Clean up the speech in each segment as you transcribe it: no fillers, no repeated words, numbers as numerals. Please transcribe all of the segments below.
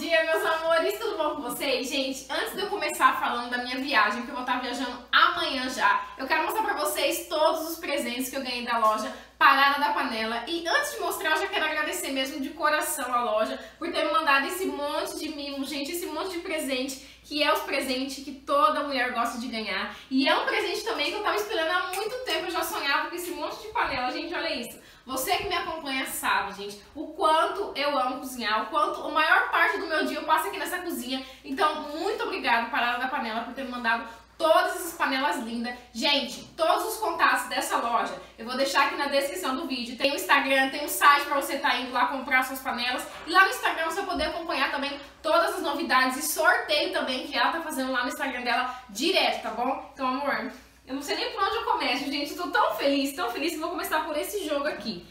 dia, meus amores, tudo bom com vocês? Gente, antes de eu começar falando da minha viagem, que eu vou estar viajando amanhã já, eu quero mostrar pra vocês todos os presentes que eu ganhei da loja Parada da Panela. E antes de mostrar, eu já quero agradecer mesmo de coração a loja por ter me mandado esse monte de mimo, gente, esse monte de presente, que é os presentes que toda mulher gosta de ganhar. E é um presente também que eu tava esperando há muito tempo, eu já sonhava com esse monte de panela, gente, olha isso. Você que me acompanha sabe, gente, o quanto eu amo cozinhar, o quanto a maior parte do meu dia eu passo aqui nessa cozinha. Então, muito obrigada, Parada da Panela, por ter me mandado todas essas panelas lindas. Gente, todos os contatos dessa loja eu vou deixar aqui na descrição do vídeo. Tem o Instagram, tem o site pra você tá indo lá comprar suas panelas. E lá no Instagram você vai poder acompanhar também todas as novidades e sorteio também que ela tá fazendo lá no Instagram dela direto, tá bom? Então, amor, eu não sei nem por onde eu começo, gente. Eu tô tão feliz que vou começar por esse jogo aqui.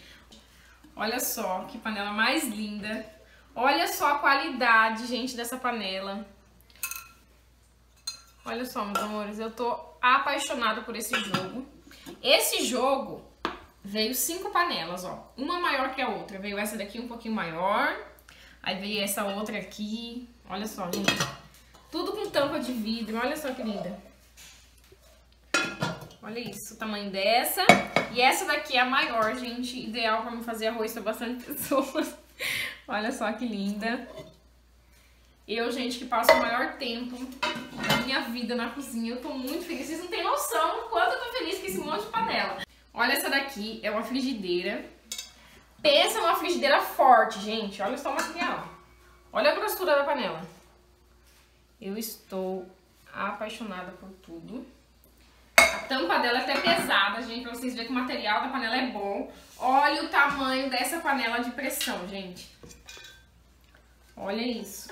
Olha só que panela mais linda. Olha só a qualidade, gente, dessa panela. Olha só, meus amores, eu tô apaixonada por esse jogo. Esse jogo veio 5 panelas, ó. Uma maior que a outra. Veio essa daqui um pouquinho maior. Aí veio essa outra aqui. Olha só, gente. Tudo com tampa de vidro. Olha só que linda. Olha isso, o tamanho dessa. E essa daqui é a maior, gente. Ideal pra me fazer arroz pra bastante pessoas. Olha só que linda. Eu, gente, que passo o maior tempo da minha vida na cozinha, eu tô muito feliz. Vocês não têm noção do quanto eu tô feliz com esse monte de panela. Olha essa daqui, é uma frigideira. Pensa numa frigideira forte, gente. Olha só o material. Olha a grossura da panela. Eu estou apaixonada por tudo. A tampa dela é até pesada, gente, pra vocês verem que o material da panela é bom. Olha o tamanho dessa panela de pressão, gente. Olha isso.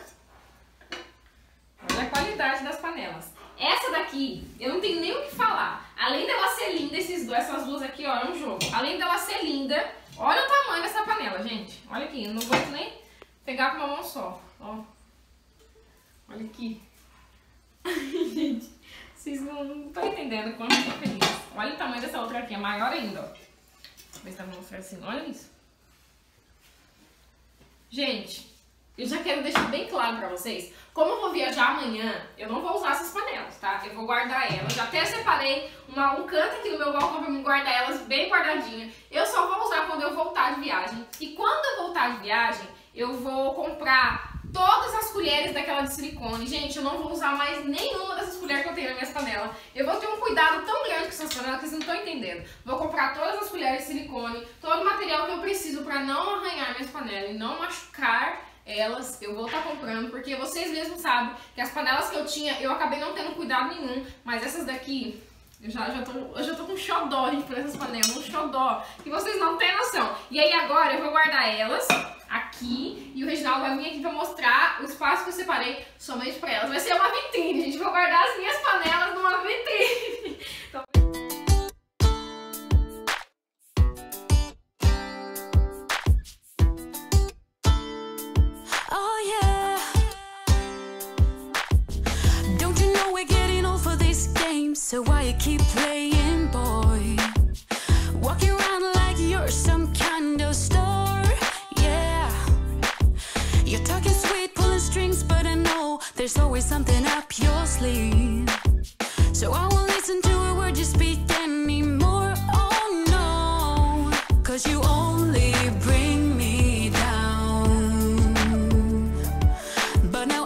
Olha a qualidade das panelas. Essa daqui, eu não tenho nem o que falar. Além dela ser linda, essas duas aqui, ó, é um jogo. Além dela ser linda, olha o tamanho dessa panela, gente. Olha aqui, eu não gosto nem pegar com uma mão só, ó. Olha aqui. Gente, vocês não estão entendendo quanto eu tô feliz. Olha o tamanho dessa outra aqui, é maior ainda, ó. Deixa eu ver se dá pra mostrar assim, olha isso. Gente, eu já quero deixar bem claro pra vocês, como eu vou viajar amanhã, eu não vou usar essas panelas, tá? Eu vou guardar elas, já até separei um canto aqui no meu balcão pra me guardar elas bem guardadinha. Eu só vou usar quando eu voltar de viagem. E quando eu voltar de viagem, eu vou comprar todas as colheres daquela de silicone. Gente, eu não vou usar mais nenhuma dessas colheres que eu tenho na minha panela. Eu vou ter um cuidado tão grande com essas panelas que vocês não estão entendendo. Vou comprar todas as colheres de silicone, todo o material que eu preciso pra não arranhar minhas panelas e não machucar elas, eu vou estar comprando, porque vocês mesmos sabem que as panelas que eu tinha, eu acabei não tendo cuidado nenhum, mas essas daqui, eu já tô com xodó, gente, por essas panelas, um xodó, que vocês não têm noção. E aí agora eu vou guardar elas aqui, e o Reginaldo vai vir aqui pra mostrar o espaço que eu separei somente pra elas. Vai ser uma vitrine, gente, vou guardar as minhas panelas numa vitrine. Então... So why you keep playing, boy? Walking around like you're some kind of star, yeah. You're talking sweet, pulling strings, but I know there's always something up your sleeve. So I won't listen to a word you speak anymore, oh no. Cause you only bring me down. But now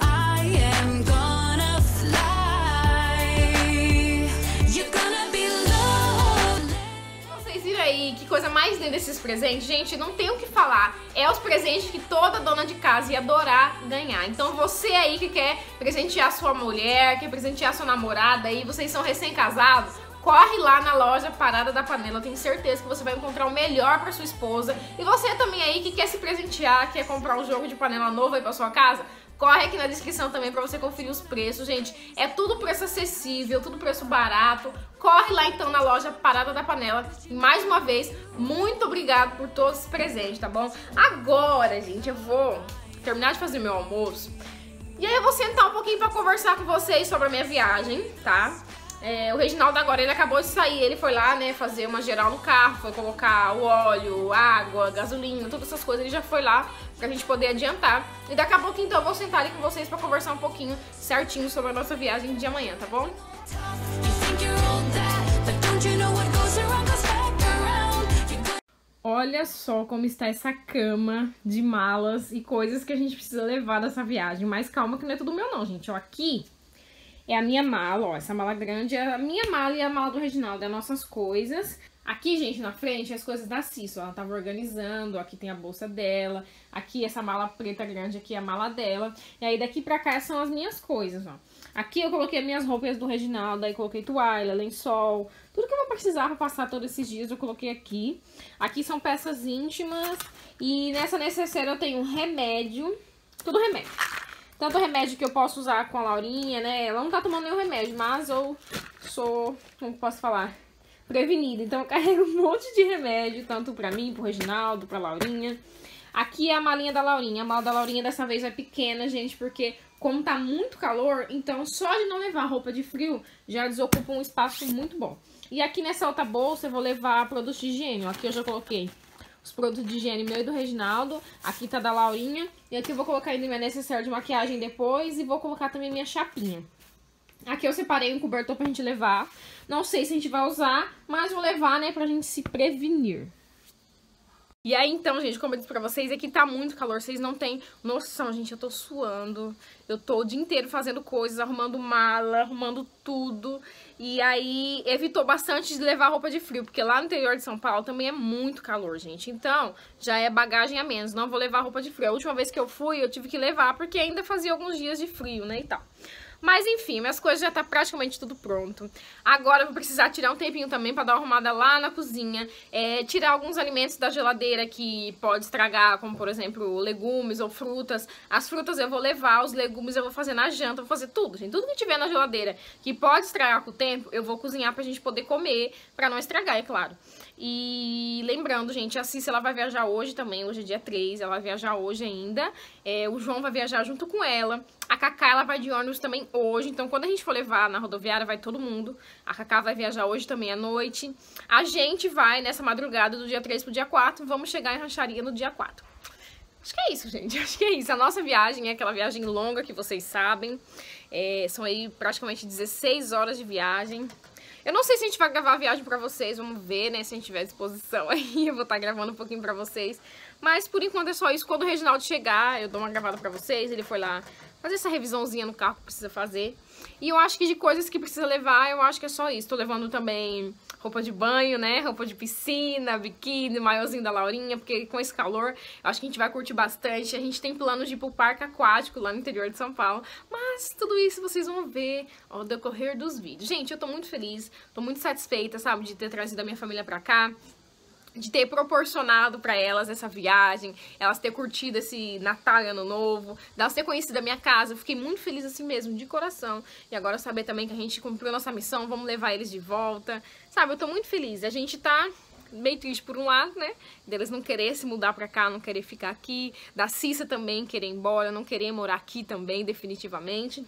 coisa mais linda desses presentes, gente, não tem o que falar. É os presentes que toda dona de casa ia adorar ganhar. Então você aí que quer presentear sua mulher, quer presentear sua namorada aí, vocês são recém-casados, corre lá na loja Parada da Panela. Eu tenho certeza que você vai encontrar o melhor pra sua esposa. E você também aí que quer se presentear, quer comprar um jogo de panela novo aí pra sua casa, corre aqui na descrição também pra você conferir os preços, gente. É tudo preço acessível, tudo preço barato. Corre lá então na loja Parada da Panela. E mais uma vez, muito obrigado por todos os presentes, tá bom? Agora, gente, eu vou terminar de fazer meu almoço. E aí eu vou sentar um pouquinho pra conversar com vocês sobre a minha viagem, tá? O Reginaldo agora, ele acabou de sair, ele foi lá, né, fazer uma geral no carro, foi colocar o óleo, água, gasolina, todas essas coisas, ele já foi lá pra gente poder adiantar. E daqui a pouquinho então eu vou sentar ali com vocês pra conversar um pouquinho certinho sobre a nossa viagem de amanhã, tá bom? Olha só como está essa cama de malas e coisas que a gente precisa levar dessa viagem. Mas calma que não é tudo meu não, gente. Ó, aqui é a minha mala, ó. Essa mala grande é a minha mala e a mala do Reginaldo, é nossas coisas. Aqui, gente, na frente, as coisas da Cis, ó. Ela tava organizando, ó, aqui tem a bolsa dela. Aqui, essa mala preta grande aqui é a mala dela. E aí, daqui pra cá, são as minhas coisas, ó. Aqui eu coloquei as minhas roupas do Reginaldo, aí coloquei toalha, lençol, tudo que eu vou precisar pra passar todos esses dias eu coloquei aqui. Aqui são peças íntimas e nessa necessaire eu tenho um remédio, tudo remédio. Tanto remédio que eu posso usar com a Laurinha, né, ela não tá tomando nenhum remédio, mas eu sou, como posso falar, prevenida. Então eu carrego um monte de remédio, tanto pra mim, pro Reginaldo, pra Laurinha. Aqui é a malinha da Laurinha. A mala da Laurinha dessa vez é pequena, gente, porque como tá muito calor, então só de não levar roupa de frio já desocupa um espaço muito bom. E aqui nessa outra bolsa eu vou levar produtos de higiene. Aqui eu já coloquei os produtos de higiene meu e do Reginaldo. Aqui tá da Laurinha. E aqui eu vou colocar ainda minha necessaire de maquiagem depois e vou colocar também minha chapinha. Aqui eu separei um cobertor pra gente levar. Não sei se a gente vai usar, mas vou levar, né, pra gente se prevenir. E aí, então, gente, como eu disse pra vocês, aqui tá muito calor, vocês não têm noção, gente, eu tô suando, eu tô o dia inteiro fazendo coisas, arrumando mala, arrumando tudo, e aí evitou bastante de levar roupa de frio, porque lá no interior de São Paulo também é muito calor, gente, então já é bagagem a menos, não vou levar roupa de frio. A última vez que eu fui, eu tive que levar, porque ainda fazia alguns dias de frio, né, e tal. Mas enfim, minhas coisas já tá praticamente tudo pronto. Agora eu vou precisar tirar um tempinho também pra dar uma arrumada lá na cozinha, tirar alguns alimentos da geladeira que pode estragar, como por exemplo legumes ou frutas. As frutas eu vou levar, os legumes eu vou fazer na janta, eu vou fazer tudo, gente. Tudo que tiver na geladeira que pode estragar com o tempo, eu vou cozinhar pra gente poder comer, pra não estragar, é claro. E lembrando, gente, a Cis, ela vai viajar hoje também, hoje é dia 3, ela vai viajar hoje ainda. O João vai viajar junto com ela. A Cacá, ela vai de ônibus também hoje, então quando a gente for levar na rodoviária, vai todo mundo. A Cacá vai viajar hoje também à noite. A gente vai nessa madrugada do dia 3 pro dia 4, vamos chegar em Rancharia no dia 4. Acho que é isso, gente, acho que é isso. A nossa viagem é aquela viagem longa que vocês sabem. São aí praticamente 16 horas de viagem. Eu não sei se a gente vai gravar a viagem pra vocês, vamos ver, né, se a gente tiver disposição aí, eu vou estar gravando um pouquinho pra vocês. Mas por enquanto é só isso, quando o Reginaldo chegar, eu dou uma gravada pra vocês, ele foi lá fazer essa revisãozinha no carro que precisa fazer. E eu acho que de coisas que precisa levar, eu acho que é só isso. Tô levando também roupa de banho, né, roupa de piscina, biquíni, maiôzinho da Laurinha, porque com esse calor, eu acho que a gente vai curtir bastante. A gente tem planos de ir pro parque aquático lá no interior de São Paulo, mas tudo isso vocês vão ver ao decorrer dos vídeos. Gente, eu tô muito feliz, tô muito satisfeita, sabe, de ter trazido a minha família pra cá, de ter proporcionado pra elas essa viagem, elas ter curtido esse Natal e Ano Novo, delas ter conhecido a minha casa. Eu fiquei muito feliz assim mesmo, de coração. E agora saber também que a gente cumpriu nossa missão, vamos levar eles de volta. Sabe, eu tô muito feliz. A gente tá meio triste por um lado, né, deles não querer se mudar pra cá, não querer ficar aqui, da Cissa também querer ir embora, não querer morar aqui também, definitivamente.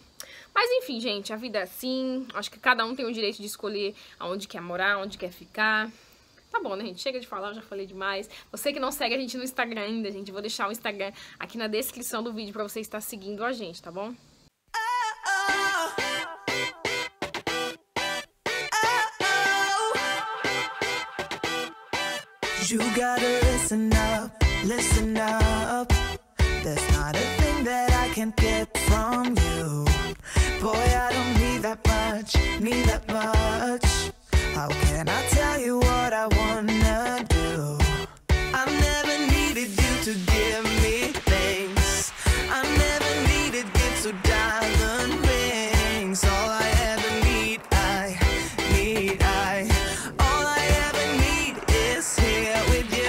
Mas enfim, gente, a vida é assim, acho que cada um tem o direito de escolher aonde quer morar, onde quer ficar. Tá bom, né, gente? Chega de falar, eu já falei demais. Você que não segue a gente no Instagram ainda, gente, vou deixar o Instagram aqui na descrição do vídeo pra você estar seguindo a gente, tá bom? You gotta listen up, there's not a thing that I can't get from you, boy, I don't need that much, how can I tell you what I wanna do, I never needed you to give me things, I never needed gifts or diamond rings, all I ever need, I, all I ever need is here with you.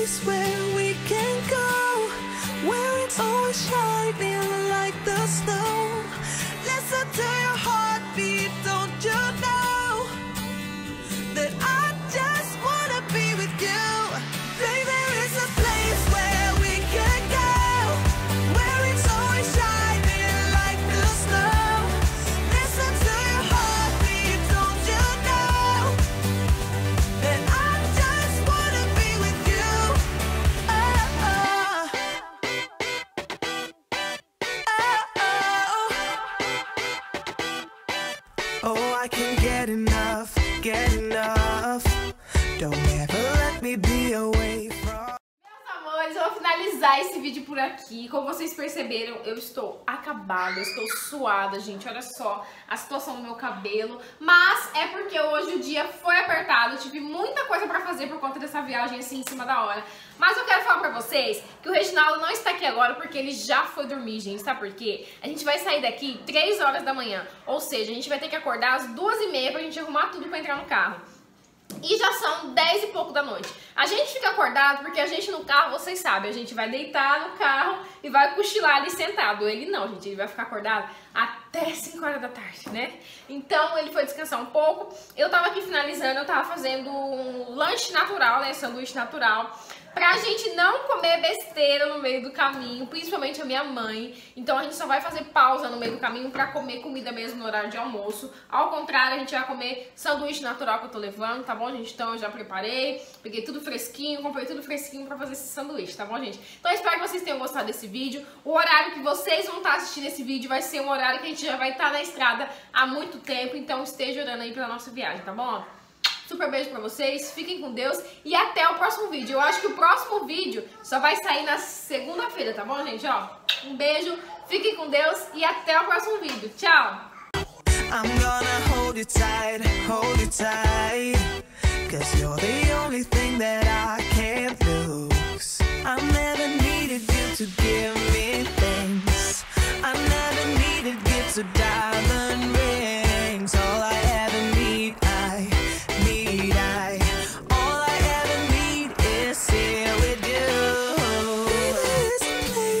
Baby, there's a place where we can go, where it's always shining like the snow, listen to your heartbeat, don't you know that I just wanna be with you. Baby, there is a place where we can go, where it's always shining like the snow, listen to your heartbeat, don't you know that I just wanna be with you. Meus amores, eu vou finalizar esse vídeo por aqui. Como vocês perceberam, eu estou acabada, eu estou suada, gente. Olha só a situação do meu cabelo. Mas é porque hoje o dia foi apertado. Eu tive muita coisa pra fazer por conta dessa viagem assim em cima da hora. Mas eu quero falar pra vocês que o Reginaldo não está aqui agora porque ele já foi dormir, gente, sabe por quê? A gente vai sair daqui 3 horas da manhã, ou seja, a gente vai ter que acordar às 2h30 pra gente arrumar tudo pra entrar no carro. E já são 10 e pouco da noite. A gente fica acordado porque a gente no carro, vocês sabem, a gente vai deitar no carro e vai cochilar ali sentado. Ele não, gente, ele vai ficar acordado até 5 horas da tarde, né? Então ele foi descansar um pouco. Eu tava aqui finalizando, eu tava fazendo um lanche natural, né, sanduíche natural, pra gente não comer besteira no meio do caminho, principalmente a minha mãe. Então a gente só vai fazer pausa no meio do caminho pra comer comida mesmo no horário de almoço. Ao contrário, a gente vai comer sanduíche natural que eu tô levando, tá bom, gente? Então eu já preparei, peguei tudo fresquinho, comprei tudo fresquinho pra fazer esse sanduíche, tá bom, gente? Então eu espero que vocês tenham gostado desse vídeo. O horário que vocês vão estar assistindo esse vídeo vai ser um horário que a gente já vai estar na estrada há muito tempo. Então esteja orando aí pela nossa viagem, tá bom? Super beijo pra vocês, fiquem com Deus e até o próximo vídeo. Eu acho que o próximo vídeo só vai sair na segunda-feira, tá bom, gente? Ó, um beijo, fiquem com Deus e até o próximo vídeo. Tchau!